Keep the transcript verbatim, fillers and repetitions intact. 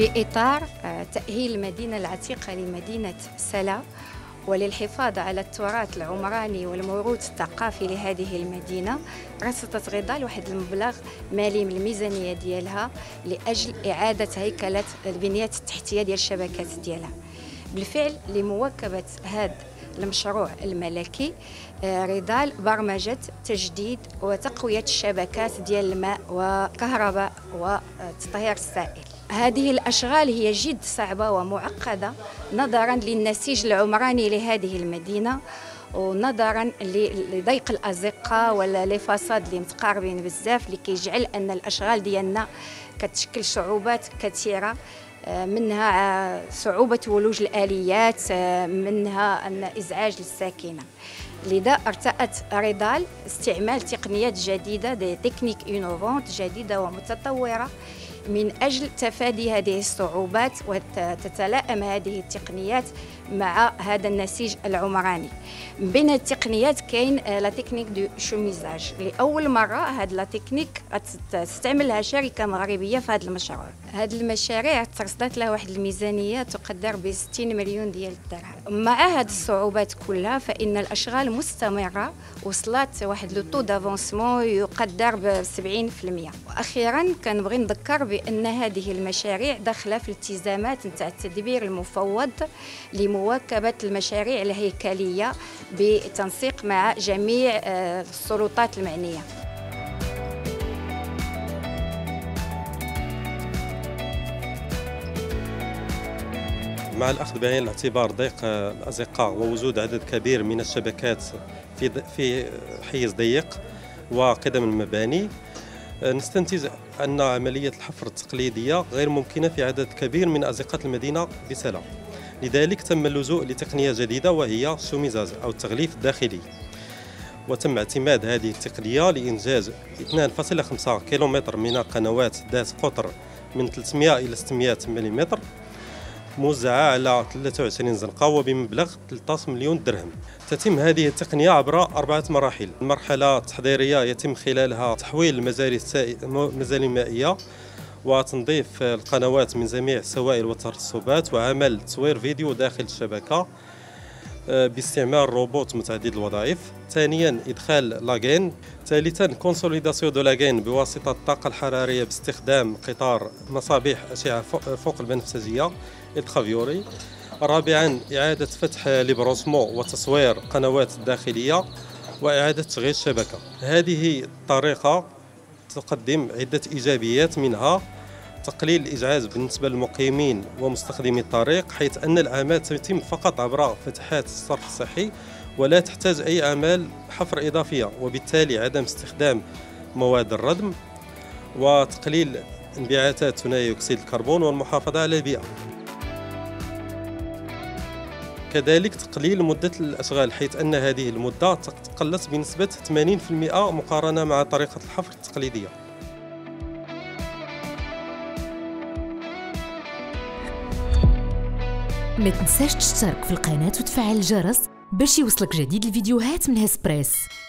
في إطار تأهيل المدينة العتيقة لمدينة سلا وللحفاظ على التراث العمراني والموروث الثقافي لهذه المدينة، رصدت ريضال واحد المبلغ مالي من الميزانية ديالها لأجل إعادة هيكلة البنية التحتية ديال الشبكات ديالها. بالفعل لمواكبة هذا المشروع الملكي، ريضال برمجت تجديد وتقوية الشبكات ديال الماء والكهرباء وتطهير السائل. هذه الأشغال هي جد صعبة ومعقدة نظراً للنسيج العمراني لهذه المدينة، ونظراً لضيق الأزقة ولا لفصاد اللي متقاربين بزاف، اللي كيجعل أن الأشغال ديالنا كتشكل صعوبات كثيرة، منها صعوبة ولوج الآليات، منها أن إزعاج للساكنة. لذا ارتأت ريضال استعمال تقنيات جديدة، دي تكنيك إنوفونت جديدة ومتطورة، من أجل تفادي هذه الصعوبات وتتلائم هذه التقنيات مع هذا النسيج العمراني. من بين التقنيات كاين لا تكنيك دو شوميزاج. لأول مرة هذه لا تكنيك تستعملها شركة مغربية في هذا المشروع. هذه المشاريع ترصدت لها واحد الميزانية تقدر ب ستين مليون ديال الدرهم. مع هذه الصعوبات كلها فإن الأشغال مستمرة، وصلت واحد لو طو دافونسمون يقدر ب سبعين بالمئة. وأخيرا كنبغي نذكر بأن هذه المشاريع داخلة في التزامات نتاع التدبير المفوض لمواكبة المشاريع الهيكلية بتنسيق مع جميع السلطات المعنية. مع الأخذ بعين الاعتبار ضيق الأزقة ووجود عدد كبير من الشبكات في في حيز ضيق وقدم المباني، نستنتج أن عملية الحفر التقليدية غير ممكنة في عدد كبير من أزقة المدينة بسلا. لذلك تم اللجوء لتقنية جديدة وهي الشوميزاج أو التغليف الداخلي، وتم اعتماد هذه التقنية لإنجاز اثنين فاصلة خمسة كيلومتر من قنوات ذات قطر من ثلاثمئة إلى ستمئة ملم موزعة على ثلاثة وعشرين زنقة وبمبلغ ثلاثة عشر مليون درهم. تتم هذه التقنية عبر أربعة مراحل. المرحلة التحضيرية يتم خلالها تحويل المجاري المائية وتنظيف القنوات من جميع السوائل والترسبات، وعمل تصوير فيديو داخل الشبكة باستعمال روبوت متعدد الوظائف. ثانيا إدخال لاغين. ثالثا كونسوليداسيون دو لاغين بواسطة الطاقة الحرارية باستخدام قطار مصابيح أشعة فوق البنفسجية الترافيوري. رابعا إعادة فتح ليبروسمو وتصوير قنوات الداخلية وإعادة تشغيل الشبكة. هذه الطريقة تقدم عدة إيجابيات، منها تقليل الإجعاز بالنسبة للمقيمين ومستخدمي الطريق، حيث أن الأعمال تتم فقط عبر فتحات الصرف الصحي ولا تحتاج أي أعمال حفر إضافية، وبالتالي عدم استخدام مواد الردم وتقليل انبعاثات ثاني أكسيد الكربون والمحافظة على البيئة. كذلك تقليل مدة الأشغال، حيث أن هذه المدة تقلت بنسبة ثمانين بالمئة مقارنة مع طريقة الحفر التقليدية. ما تنساش تشترك في القناة وتفعل الجرس باش يوصلك جديد الفيديوهات من هسبريس.